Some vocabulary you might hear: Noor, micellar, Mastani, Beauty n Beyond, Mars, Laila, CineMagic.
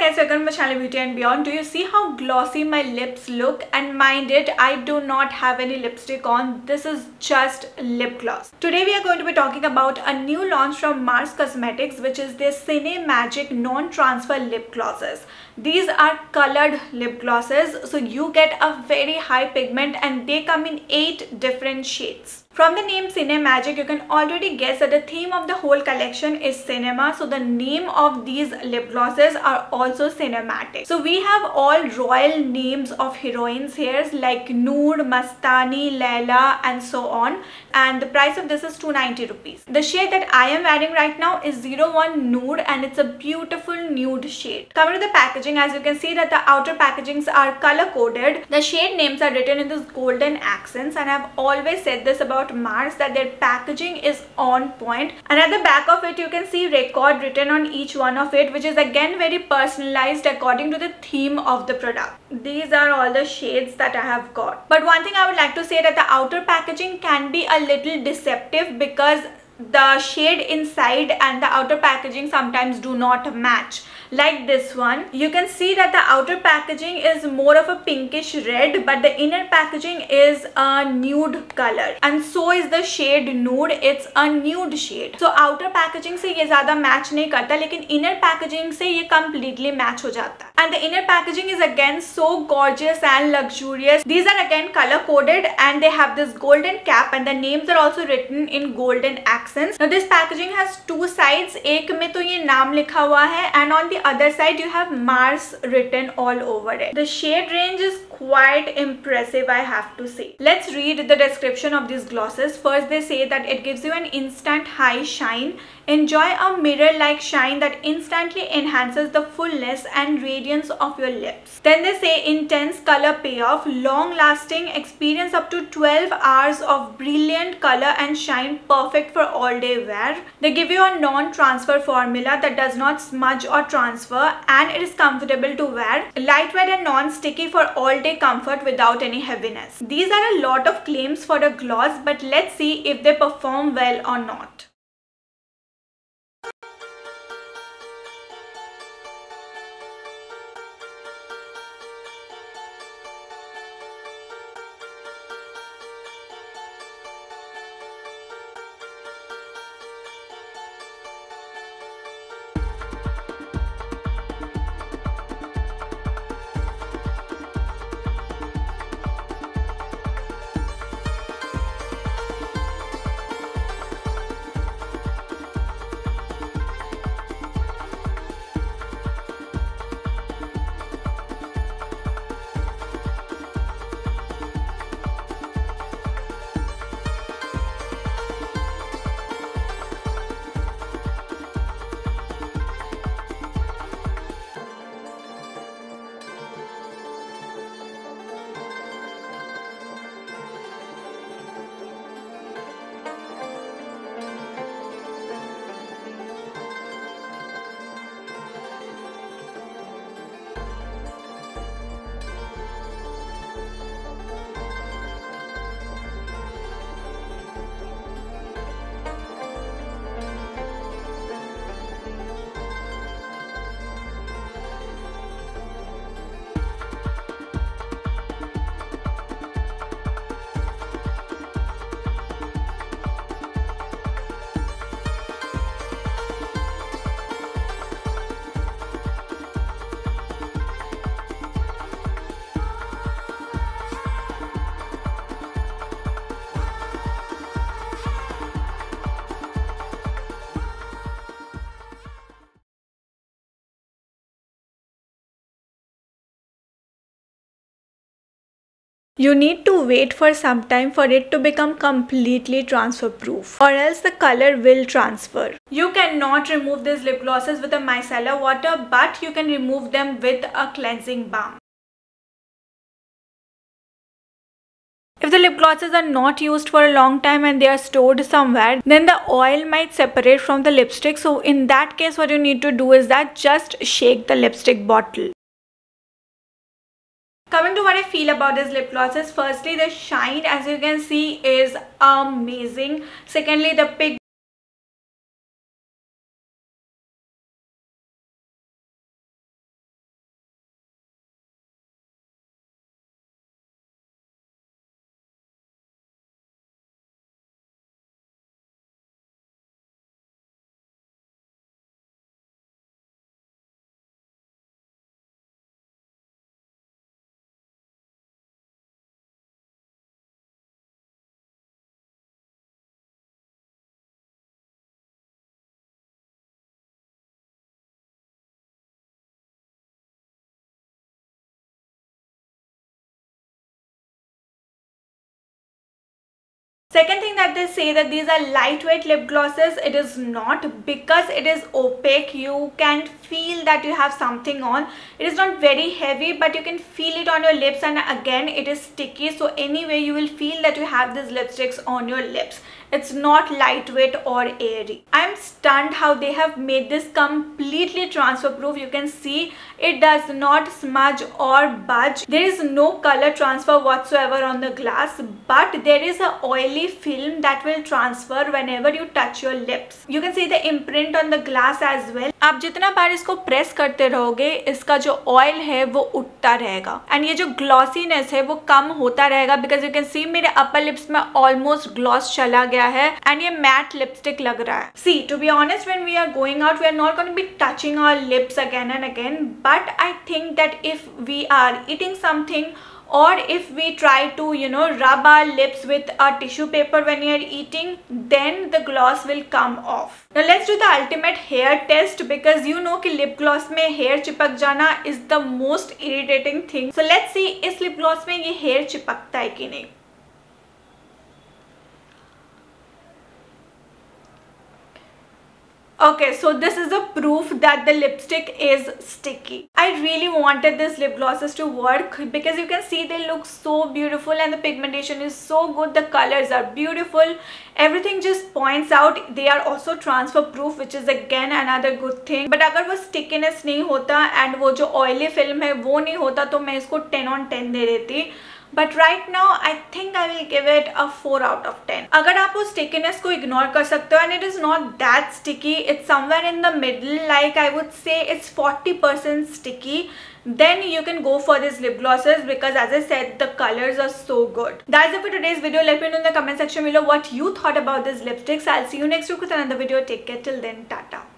guys, welcome to my channel Beauty and Beyond. Do you see how glossy my lips look? And mind it, I do not have any lipstick on. This is just lip gloss. Today we are going to be talking about a new launch from Mars Cosmetics, which is their CineMagic non-transfer lip glosses. These are colored lip glosses, so you get a very high pigment and they come in 8 different shades. From the name CineMagic, you can already guess that the theme of the whole collection is cinema. So the name of these lip glosses are also cinematic. So we have all royal names of heroines here like Noor, Mastani, Laila and so on. And the price of this is 290 rupees. The shade that I am wearing right now is 01 Noor and it's a beautiful nude shade. Coming to the packaging, as you can see that the outer packagings are color coded. The shade names are written in this golden accents, and I've always said this about Mars that their packaging is on point. And at the back of it you can see record written on each one of it, which is again very personalized according to the theme of the product. These are all the shades that I have got. But one thing I would like to say that the outer packaging can be a little deceptive because the shade inside and the outer packaging sometimes do not match. Like this one, you can see that the outer packaging is more of a pinkish red, but the inner packaging is a nude color, and so is the shade Nude. It's a nude shade. So outer packaging से ये ज़्यादा match नहीं करता, लेकिन inner packaging से ये completely match हो जाता है. And the inner packaging is again so gorgeous and luxurious. These are again color coded, and they have this golden cap, and the names are also written in golden accents. Now this packaging has 2 sides. एक में तो ये नाम लिखा हुआ है, and on the other side you have Mars written all over it. The shade range is quite impressive, I have to say. Let's read the description of these glosses. First they say that it gives you an instant high shine. Enjoy a mirror-like shine that instantly enhances the fullness and radiance of your lips. Then they say intense color payoff, long-lasting experience up to 12 hours of brilliant color and shine, perfect for all-day wear. They give you a non-transfer formula that does not smudge or transfer, and it is comfortable to wear, lightweight and non-sticky for all-day comfort without any heaviness. These are a lot of claims for a gloss, but let's see if they perform well or not. You need to wait for some time for it to become completely transfer proof, or else the color will transfer. You cannot remove these lip glosses with a micellar water, but you can remove them with a cleansing balm. If the lip glosses are not used for a long time and they are stored somewhere, then the oil might separate from the lipstick. So in that case, what you need to do is that just shake the lipstick bottle. Coming to what I feel about these lip glosses, firstly the shine, as you can see, is amazing. Secondly, the pigment. that they say that these are lightweight lip glosses, it is not, because it is opaque. You can feel that you have something on. It is not very heavy, but you can feel it on your lips, and again it is sticky, so anyway you will feel that you have these lipsticks on your lips. It's not lightweight or airy. I'm stunned how they have made this completely transfer proof. You can see it does not smudge or budge. There is no color transfer whatsoever on the glass, but there is an oily film that will transfer whenever you touch your lips. You can see the imprint on the glass as well. आप जितना बार इसको press करते रहोगे इसका जो oil है वो उठता रहेगा एंड ये जो ग्लॉसीनेस है वो कम होता रहेगा बिकॉज यू कैन सी मेरे अपर लिप्स में ऑलमोस्ट ग्लॉस चला गया है एंड ये मैट लिपस्टिक लग रहा है. See, to be honest, when we are going out, we are not going to be touching our lips again and again, but I think that if we are eating something or if we try to, you know, rub our lips with a tissue paper when you are eating, then the gloss will come off. Now let's do the ultimate hair test, because you know कि lip gloss में hair चिपक जाना is the most irritating thing. So let's see इस lip gloss में ये hair चिपकता है कि नहीं. Okay, so this is a proof that the lipstick is sticky. I really wanted these lip glosses to work because you can see they look so beautiful and the pigmentation is so good. The colors are beautiful. Everything just points out. They are also transfer proof, which is again another good thing. But अगर वो stickiness नहीं होता and वो जो oily film है वो नहीं होता तो मैं इसको 10/10 दे देती. But right now, I think I will give it a 4/10. अगर आप उस stickiness को ignore कर सकते हो, and it is not that sticky, it's somewhere in the middle, like I would say it's 40% sticky, then you can go for these lip glosses because as I said, the colors are so good. That's it for today's video. Let me know in the comment section below what you thought about these lipsticks. I'll see you next week with another video. Take care. Till then, tata.